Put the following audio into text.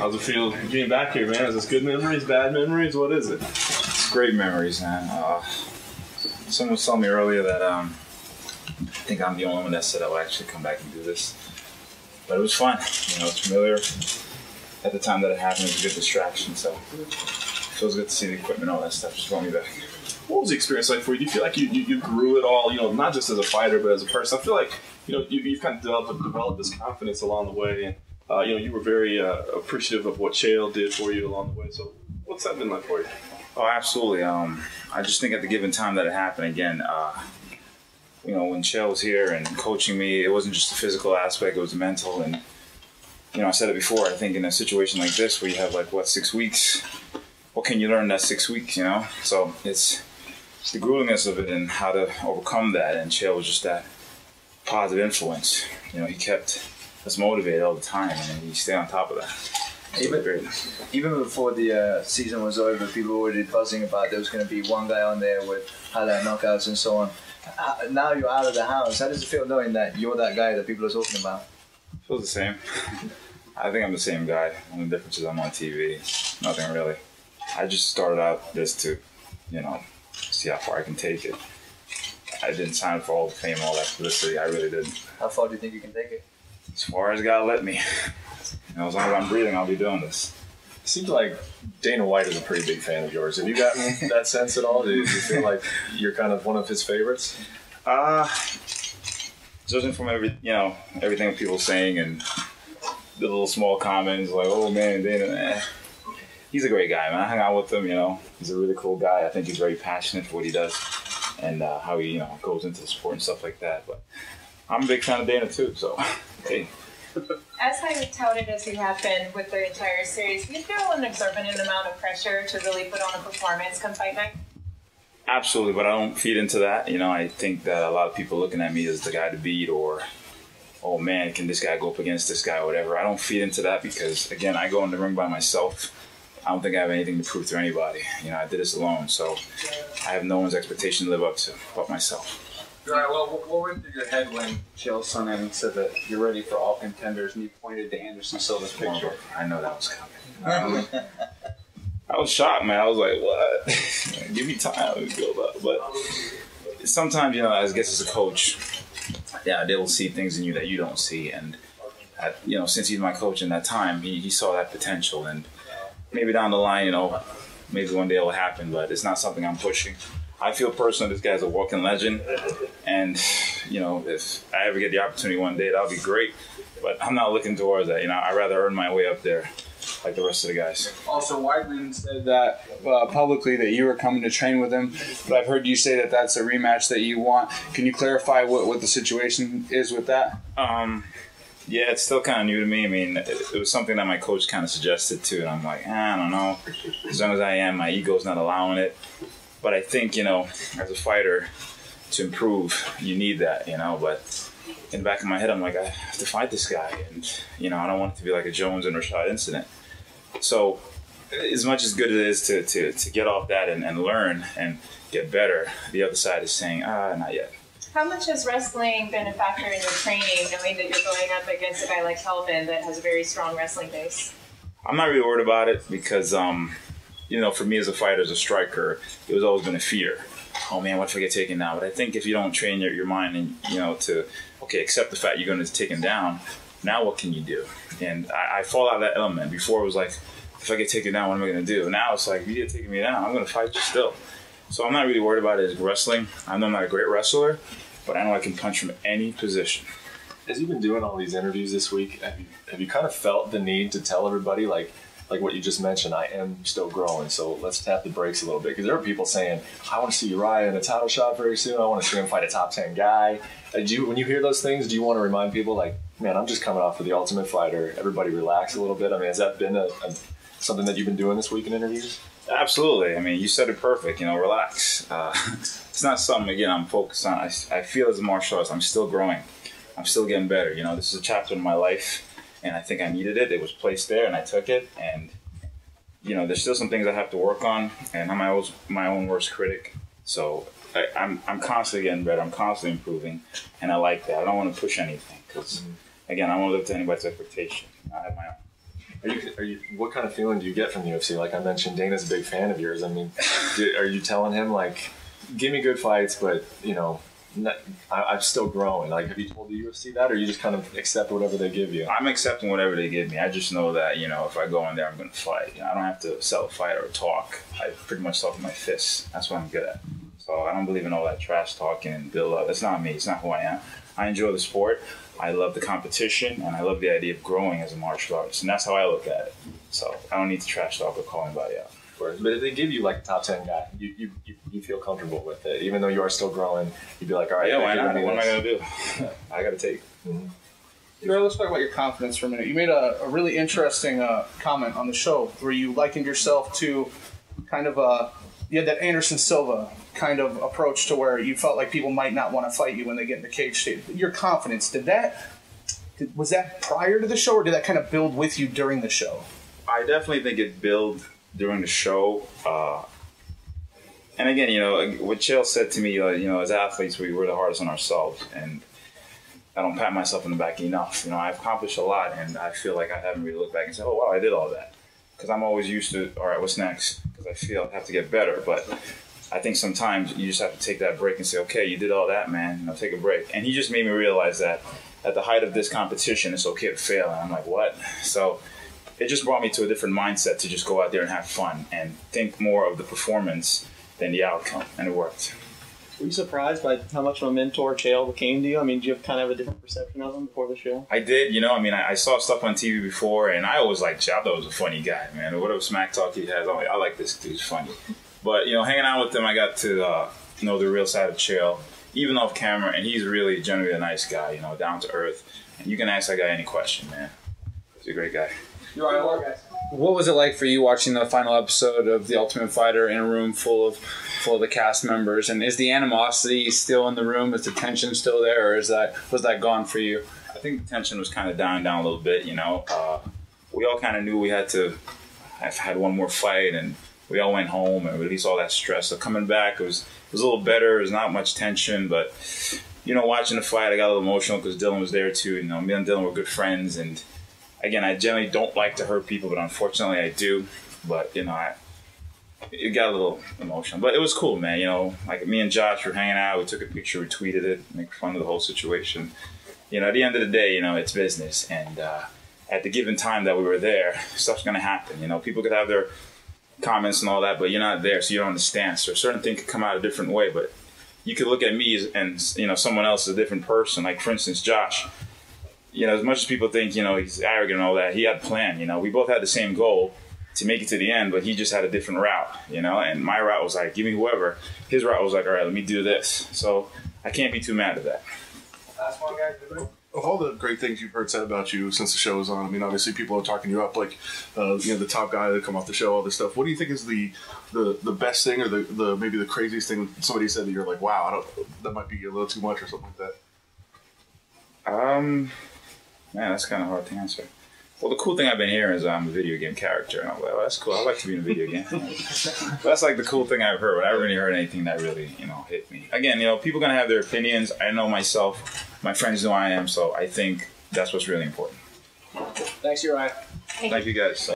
How's it feel being back here, man? Is this good memories, bad memories? What is it? It's great memories, man. Someone was telling me earlier that I think I'm the only one that said I would actually come back and do this. But it was fun. You know, it's familiar. At the time that it happened, it was a good distraction. So it feels good to see the equipment, all that stuff. Just brought me back. What was the experience like for you? Do you feel like you grew it all, you know, not just as a fighter, but as a person? I feel like, you know, you've kind of developed this confidence along the way. And, you know, you were very appreciative of what Chael did for you along the way. So what's that been like for you? Oh, absolutely. I just think at the given time that it happened, again, you know, when Chael was here and coaching me, it wasn't just the physical aspect, it was the mental. And, you know, I said it before, I think in a situation like this where you have, like, what, 6 weeks? What can you learn in that 6 weeks, you know? So it's the gruelingness of it and how to overcome that. And Chael was just that positive influence. You know, he kept us motivated all the time, and he stayed on top of that. Even before the season was over, people were already buzzing about there was going to be one guy on there with highlight knockouts and so on. Now you're out of the house. How does it feel knowing that you're that guy that people are talking about? It feels the same. I think I'm the same guy. Only difference is I'm on TV. Nothing really. I just started out this to, you know, see how far I can take it. I didn't sign for all the fame, all that publicity. I really didn't. How far do you think you can take it? As far as God let me. You know, as long as I'm breathing, I'll be doing this. It seems like Dana White is a pretty big fan of yours. Have you gotten that sense at all? Do you feel like you're kind of one of his favorites? Judging from everything people saying and the little small comments like, oh man, Dana, man. He's a great guy, man. I hung out with him, you know. He's a really cool guy. I think he's very passionate for what he does and how he, you know, goes into the sport and stuff like that. But I'm a big fan of Dana too, so hey. As highly touted as you have been with the entire series, do you feel an exorbitant amount of pressure to really put on a performance come fight night? Absolutely, but I don't feed into that. You know, I think that a lot of people looking at me as the guy to beat or, oh man, can this guy go up against this guy or whatever. I don't feed into that because, again, I go in the ring by myself. I don't think I have anything to prove to anybody. You know, I did this alone, so I have no one's expectation to live up to but myself. All right, well, what went through your head when Chael Sonnen said that you're ready for all contenders and you pointed to Anderson Silva's picture? I know that was coming. I was shocked, man. I was like, what? Give me time to build up. But sometimes, you know, I guess as a coach, yeah, they will see things in you that you don't see. And, you know, since he's my coach in that time, he saw that potential. And maybe down the line, you know, maybe one day it'll happen, but it's not something I'm pushing. I feel personally this guy's a walking legend, and you know, if I ever get the opportunity one day, that'll be great. But I'm not looking towards that. You know, I'd rather earn my way up there, like the rest of the guys. Also, Weidman said that publicly that you were coming to train with him, but I've heard you say that that's a rematch that you want. Can you clarify what the situation is with that? Yeah, it's still kind of new to me. I mean, it was something that my coach kind of suggested too, and I'm like, I don't know. As long as I am, my ego's not allowing it. But I think, you know, as a fighter, to improve, you need that, you know. But in the back of my head, I'm like, I have to fight this guy. And, you know, I don't want it to be like a Jones and Rashad incident. So as much as good it is to get off that and learn and get better, the other side is saying, not yet. How much has wrestling been a factor in your training, knowing that you're going up against a guy like Kelvin that has a very strong wrestling base? I'm not really worried about it because, you know, for me as a fighter, as a striker, it was always been a fear. Oh man, what if I get taken down? But I think if you don't train your mind and, you know, to, okay, accept the fact you're going to take him down, now what can you do? And I fall out of that element. Before it was like, if I get taken down, what am I going to do? Now it's like, if you're taking me down, I'm going to fight you still. So I'm not really worried about it as wrestling. I know I'm not a great wrestler, but I know I can punch from any position. As you've been doing all these interviews this week, have you kind of felt the need to tell everybody, like what you just mentioned, I am still growing, so let's tap the brakes a little bit? Because there are people saying, I want to see Uriah in a title shot very soon. I want to see him fight a top 10 guy. When you hear those things, do you want to remind people, like, man, I'm just coming off of The Ultimate Fighter. Everybody relax a little bit. I mean, has that been something that you've been doing this week in interviews? Absolutely. I mean, you said it perfect. You know, relax. It's not something, again, I'm focused on. I feel as a martial artist, I'm still growing. I'm still getting better. You know, this is a chapter in my life. And I think I needed it. It was placed there, and I took it. And, you know, there's still some things I have to work on. And I'm my own worst critic. So I'm constantly getting better. I'm constantly improving. And I like that. I don't want to push anything because, again, I want to live to anybody's expectation. I have my own. What kind of feeling do you get from the UFC? Like I mentioned, Dana's a big fan of yours. I mean, are you telling him, like, give me good fights, but, you know, I'm still growing? Like, have you told the UFC that, or you just kind of accept whatever they give you? I'm accepting whatever they give me. I just know that, you know, if I go in there, I'm going to fight. You know, I don't have to sell a fight or talk. I pretty much talk with my fists. That's what I'm good at. So I don't believe in all that trash talking and build up. It's not me. It's not who I am. I enjoy the sport. I love the competition, and I love the idea of growing as a martial artist, and that's how I look at it. So I don't need to trash talk or call anybody out. But if they give you like a top 10 guy, you feel comfortable with it, even though you are still growing. You'd be like, all right, yeah, why not? What am I gonna do? I gotta take. Mm-hmm. Uriah, let's talk about your confidence for a minute. You made a really interesting comment on the show where you likened yourself to kind of you had that Anderson Silva kind of approach to where you felt like people might not want to fight you when they get in the cage state. Your confidence, was that prior to the show, or did that kind of build with you during the show? I definitely think it built during the show. And again, you know, what Chael said to me, you know, as athletes, we're the hardest on ourselves. And I don't pat myself on the back enough. You know, I've accomplished a lot, and I feel like I haven't really looked back and said, oh, wow, I did all that. Because I'm always used to, all right, what's next? Because I feel I have to get better. But I think sometimes you just have to take that break and say, okay, you did all that, man. Now take a break. And he just made me realize that at the height of this competition, it's okay to fail. And I'm like, what? So it just brought me to a different mindset to just go out there and have fun and think more of the performance than the outcome. And it worked. Were you surprised by how much of a mentor Chael became to you? I mean, did you have kind of a different perception of him before the show? I did. You know, I mean, I saw stuff on TV before, and I always liked Chael. I thought he was a funny guy, man. Whatever smack talk he has, I'm like, I like this dude. He's funny. But, you know, hanging out with him, I got to know the real side of Chael, even off camera. And he's really generally a nice guy, you know, down to earth. And you can ask that guy any question, man. He's a great guy. You're all right, all right. What was it like for you watching the final episode of The Ultimate Fighter in a room full of the cast members? And is the animosity still in the room? Is the tension still there, or was that gone for you? I think the tension was kind of dying down a little bit. You know, we all kind of knew we had to have had one more fight, and we all went home and released all that stress. So coming back, it was a little better. There was not much tension, but you know, watching the fight, I got a little emotional because Dylan was there too. You know, me and Dylan were good friends, and again, I generally don't like to hurt people, but unfortunately I do. But, you know, it got a little emotional. But it was cool, man. You know, like me and Josh were hanging out. We took a picture, we tweeted it, make fun of the whole situation. You know, at the end of the day, you know, it's business. And at the given time that we were there, stuff's going to happen. You know, people could have their comments and all that, but you're not there, so you don't understand. So a certain thing could come out a different way. But you could look at me and, you know, someone else is a different person. Like, for instance, Josh. You know, as much as people think, you know, he's arrogant and all that, he had a plan, you know. We both had the same goal to make it to the end, but he just had a different route, you know. And my route was like, give me whoever. His route was like, all right, let me do this. So I can't be too mad at that. Last one, guys. Of all the great things you've heard said about you since the show was on, I mean, obviously people are talking you up, like, you know, the top guy that come off the show, all this stuff. What do you think is the best thing, or the maybe the craziest thing somebody said that you're like, wow, that might be a little too much or something like that? Man, that's kind of hard to answer. Well, the cool thing I've been hearing is I'm a video game character. And I'm like, well, that's cool. I like to be in a video game. That's like the cool thing I've heard. But I haven't really heard anything that really, you know, hit me. Again, you know, people are going to have their opinions. I know myself. My friends know I am. So I think that's what's really important. Thanks, Uriah. Thank you, guys.